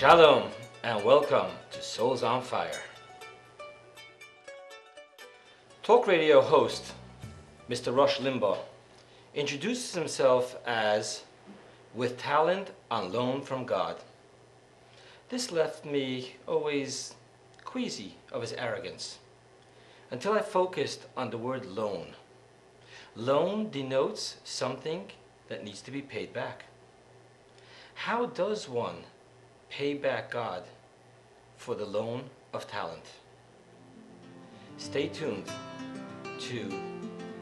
Shalom and welcome to Souls on Fire. Talk radio host Mr. Rush Limbaugh introduces himself as with talent on loan from God. This left me always queasy of his arrogance until I focused on the word loan. Loan denotes something that needs to be paid back. How does one pay back God for the loan of talent? Stay tuned to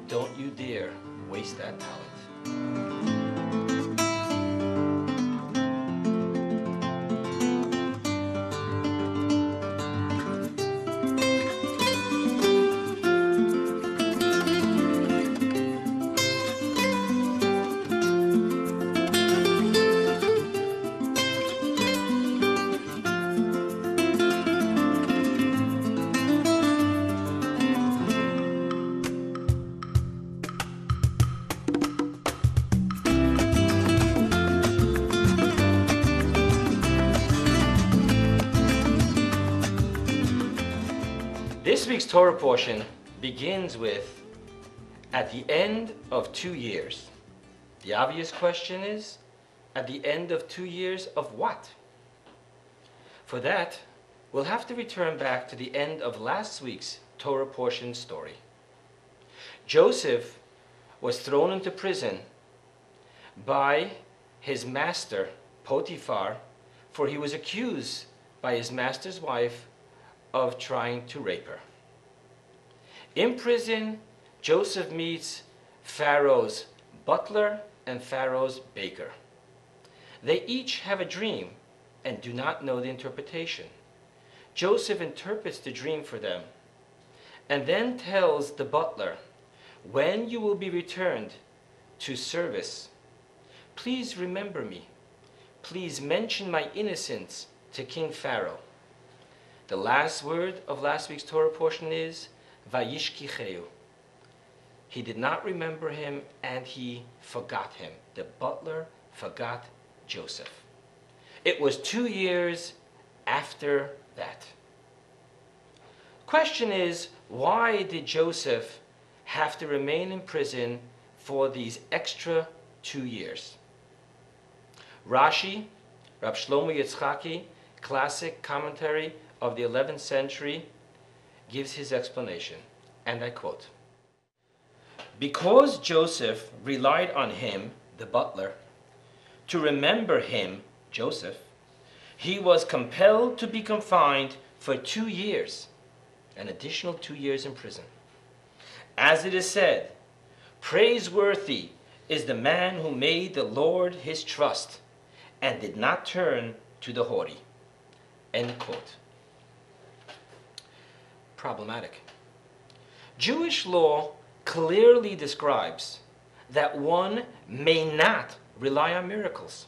Don't You Dare Waste That Talent. This week's Torah portion begins with, at the end of 2 years. The obvious question is, at the end of 2 years of what? For that, we'll have to return back to the end of last week's Torah portion story. Joseph was thrown into prison by his master, Potiphar, for he was accused by his master's wife of trying to rape her. In prison, Joseph meets Pharaoh's butler and Pharaoh's baker. They each have a dream and do not know the interpretation. Joseph interprets the dream for them and then tells the butler, "When you will be returned to service, please remember me. Please mention my innocence to King Pharaoh." The last word of last week's Torah portion is Va'yishki cheyu. He did not remember him and he forgot him. The butler forgot Joseph. It was 2 years after that. Question is, why did Joseph have to remain in prison for these extra 2 years? Rashi, Rab Shlomo Yitzchaki, classic commentary of the 11th century, gives his explanation, and I quote, "Because Joseph relied on him, the butler, to remember him, Joseph, he was compelled to be confined for 2 years, an additional 2 years in prison. As it is said, praiseworthy is the man who made the Lord his trust and did not turn to the haughty." End quote. Problematic. Jewish law clearly describes that one may not rely on miracles.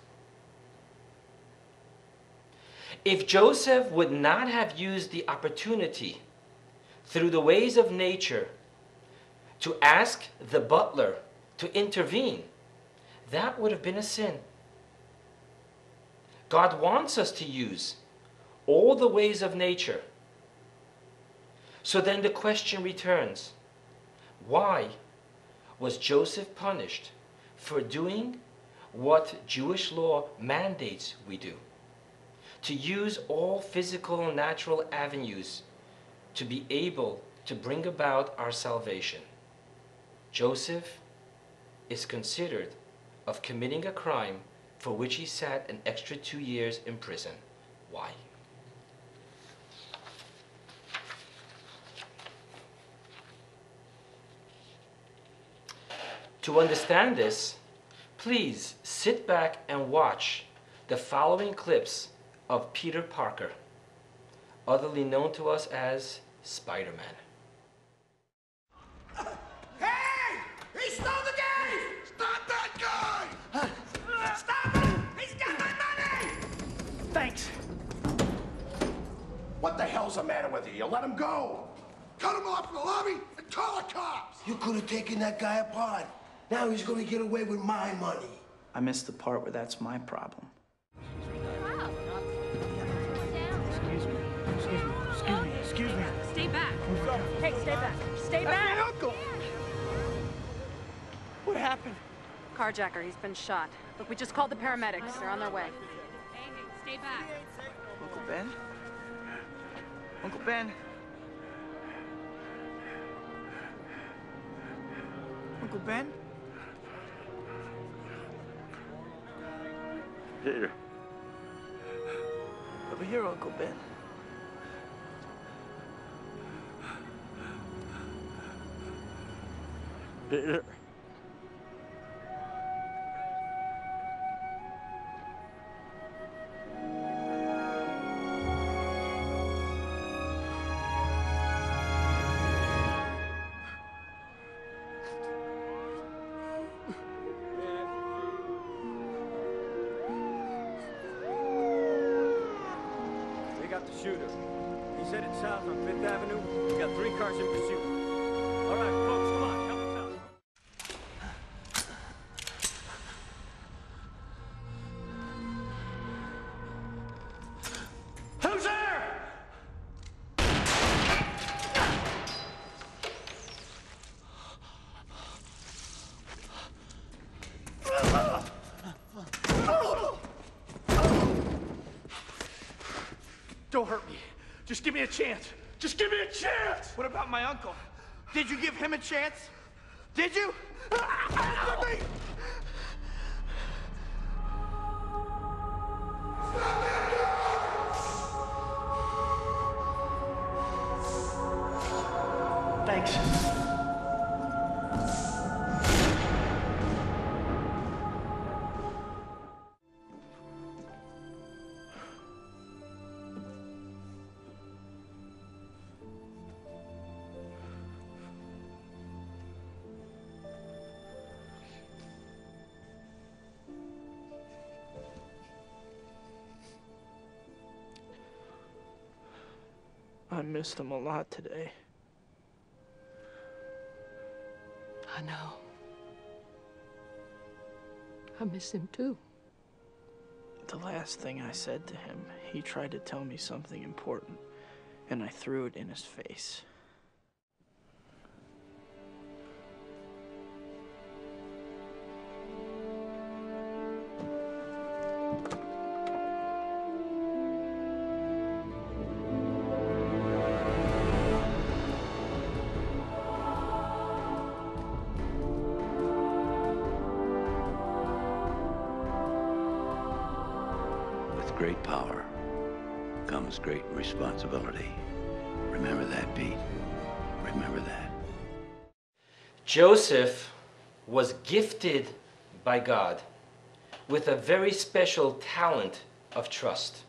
If Joseph would not have used the opportunity through the ways of nature to ask the butler to intervene, that would have been a sin. God wants us to use all the ways of nature. So then the question returns, why was Joseph punished for doing what Jewish law mandates we do? To use all physical and natural avenues to be able to bring about our salvation. Joseph is considered of committing a crime for which he sat an extra 2 years in prison. Why? To understand this, please sit back and watch the following clips of Peter Parker, otherly known to us as Spider-Man. Hey! He stole the game! Stop that guy! Stop him! He's got my money! Thanks. What the hell's the matter with you? You let him go! Cut him off in the lobby and call the cops! You could have taken that guy apart. Now he's going to get away with my money. I missed the part where that's my problem. Wow. Hey, stay back. Stay back! My uncle! What happened? Carjacker, he's been shot. Look, we just called the paramedics. They're on their way. Hey, stay back. Uncle Ben? Uncle Ben? Uncle Ben? Peter. Over here, Uncle Ben. Peter. Don't hurt me. Just give me a chance. Just give me a chance! What about my uncle? Did you give him a chance? Did you? Stop me! Thanks. I missed him a lot today. I know. I miss him too. The last thing I said to him, he tried to tell me something important, and I threw it in his face. Great power comes great responsibility. Remember that, Pete. Remember that. Joseph was gifted by God with a very special talent of trust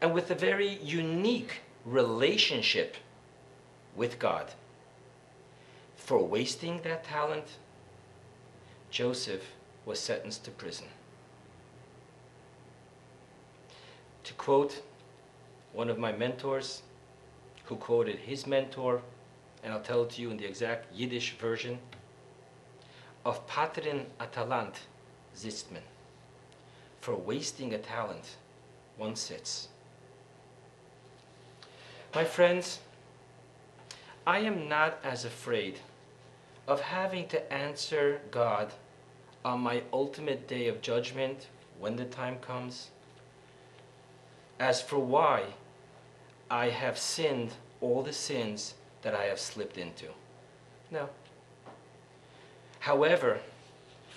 and with a very unique relationship with God. For wasting that talent, Joseph was sentenced to prison. To quote one of my mentors, who quoted his mentor, and I'll tell it to you in the exact Yiddish version, of Patrin Atalant Zitzman, for wasting a talent, one sits. My friends, I am not as afraid of having to answer God on my ultimate day of judgment, when the time comes, as for why I have sinned all the sins that I have slipped into. No. However,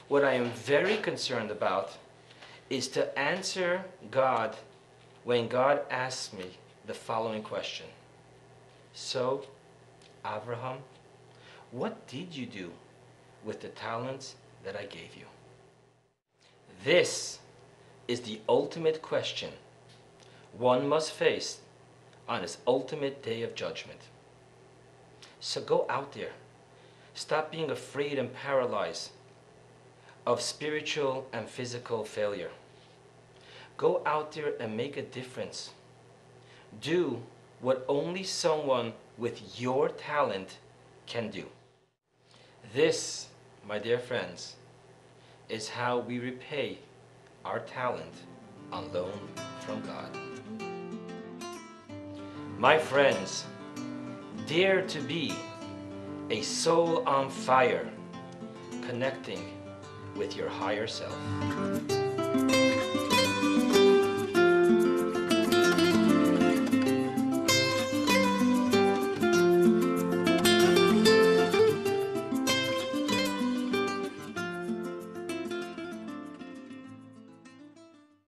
what I am very concerned about is to answer God when God asks me the following question. So, Abraham, what did you do with the talents that I gave you? This is the ultimate question one must face on his ultimate day of judgment. So go out there. Stop being afraid and paralyzed of spiritual and physical failure. Go out there and make a difference. Do what only someone with your talent can do. This, my dear friends, is how we repay our talent on loan from God. My friends, Dare to be a soul on fire, connecting with your higher self.